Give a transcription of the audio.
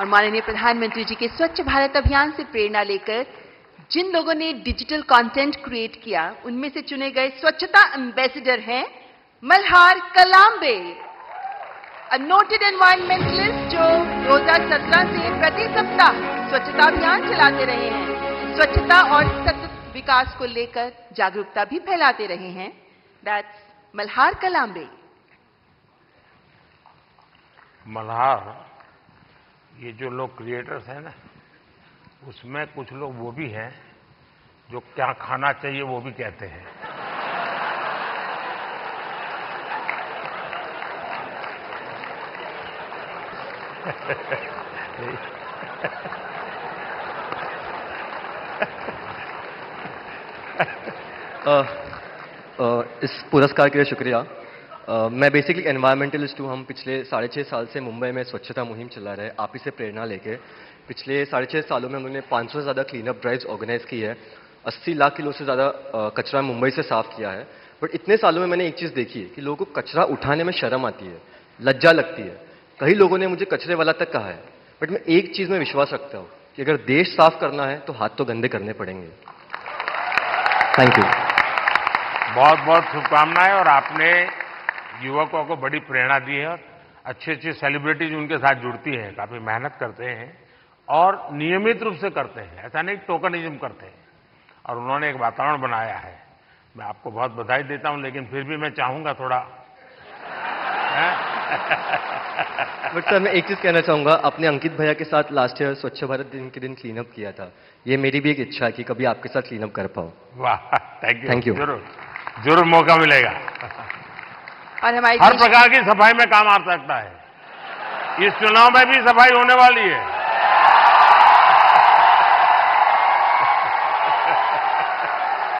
और माननीय प्रधानमंत्री जी के स्वच्छ भारत अभियान से प्रेरणा लेकर जिन लोगों ने डिजिटल कंटेंट क्रिएट किया उनमें से चुने गए स्वच्छता एम्बेसडर हैं Malhar Kalambe, a noted environmentalist जो 2017 से प्रति सप्ताह स्वच्छता अभियान चलाते रहे हैं, स्वच्छता और सतत विकास को लेकर जागरूकता भी फैलाते रहे हैं। दैट्स मल्हार कलाम्बे। मल्हार, ये जो लोग क्रिएटर्स हैं ना, उसमें कुछ लोग वो भी हैं जो क्या खाना चाहिए वो भी कहते हैं। इस पुरस्कार के लिए शुक्रिया। मैं बेसिकली एनवायरमेंटलिस्ट हूँ। हम पिछले 6.5 साल से मुंबई में स्वच्छता मुहिम चला रहे हैं। आप ही से प्रेरणा लेके पिछले 6.5 सालों में हमने 500 से ज़्यादा क्लीनअप ड्राइव्स ऑर्गेनाइज की है। 80 लाख किलो से ज़्यादा कचरा मुंबई से साफ किया है। बट इतने सालों में मैंने एक चीज़ देखी है कि लोगों को कचरा उठाने में शर्म आती है, लज्जा लगती है। कई लोगों ने मुझे कचरे वाला तक कहा है। बट मैं एक चीज़ में विश्वास रखता हूँ कि अगर देश साफ करना है तो हाथ तो गंदे करने पड़ेंगे। Thank you. बहुत बहुत शुभकामनाएं। और आपने युवकों को बड़ी प्रेरणा दी है और अच्छी अच्छी सेलिब्रिटीज उनके साथ जुड़ती हैं, काफी मेहनत करते हैं और नियमित रूप से करते हैं, ऐसा नहीं टोकनिज्म करते हैं। और उन्होंने एक वातावरण बनाया है। मैं आपको बहुत बधाई देता हूं, लेकिन फिर भी मैं चाहूंगा थोड़ा बट सर, मैं एक चीज कहना चाहूंगा। आपने अंकित भैया के साथ लास्ट ईयर स्वच्छ भारत दिन के दिन क्लीनअप किया था। ये मेरी भी एक इच्छा है कि कभी आपके साथ क्लीनअप कर पाऊं। वाह, थैंक यू। जरूर जरूर मौका मिलेगा। और हमारे हर प्रकार की सफाई में काम आ सकता है। इस चुनाव में भी सफाई होने वाली है।